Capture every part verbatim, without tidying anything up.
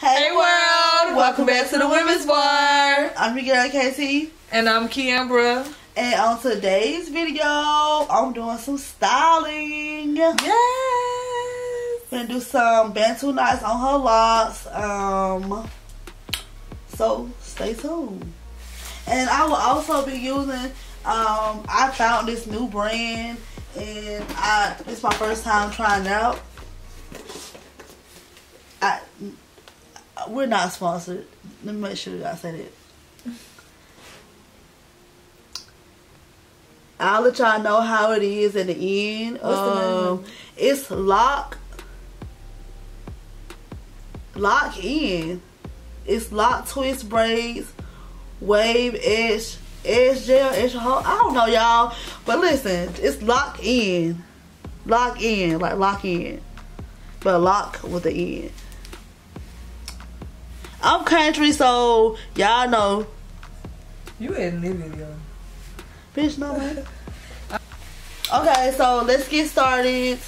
Hey, hey world! Welcome, welcome back to the Women's Bar. I'm your girl K T. And I'm Kiambra. And on today's video, I'm doing some styling. Yes! Gonna do some Bantu knots on her locks. Um, so stay tuned. And I will also be using. Um, I found this new brand, and I it's my first time trying it out. I. We're not sponsored. Let me make sure that I said it. I'll let y'all know how it is at the end. What's um, the name? It's lock, lock in. It's lock twist braids, wave edge, edge gel, edge hold. I don't know, y'all, but listen, it's lock in, lock in, like lock in, but lock with the end. I'm country, so y'all know. You in this video. Bitch, no man. Okay, so let's get started.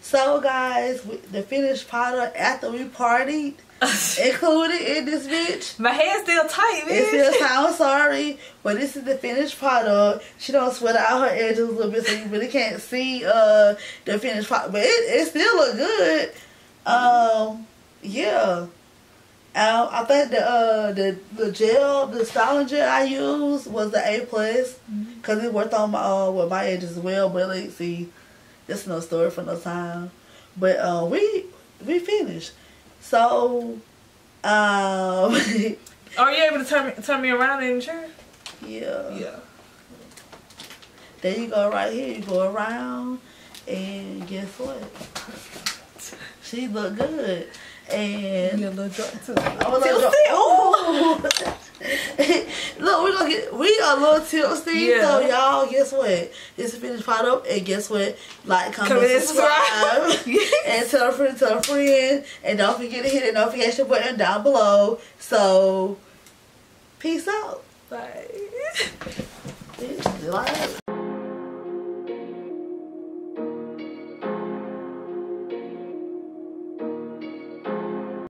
So guys, the finished product after we partied included in this bitch. My hair's still tight, bitch. It's still tight. I'm sorry, but this is the finished product. She don't sweat out her edges a little bit, so you really can't see uh the finished product. But it, it still look good. Um, yeah. Um, I think the uh the the gel, the styling gel I used was the A plus, cause it worked on my uh with my edges as well. But like, see, it's no story for no time. But uh, we we finished. So, um, are you able to turn me, turn me around in the chair? Yeah. Yeah. There you go, right here. You go around, and guess what? She look good. And a little drunk too. I'm a little tipsy. Oh, look, we gonna get we a little tipsy. Yeah. So y'all, guess what? It's a finished product, and guess what? Like, comment, comment subscribe, subscribe. And tell a friend, tell a friend, and don't forget to hit the notification button down below. So, peace out. Bye. Like.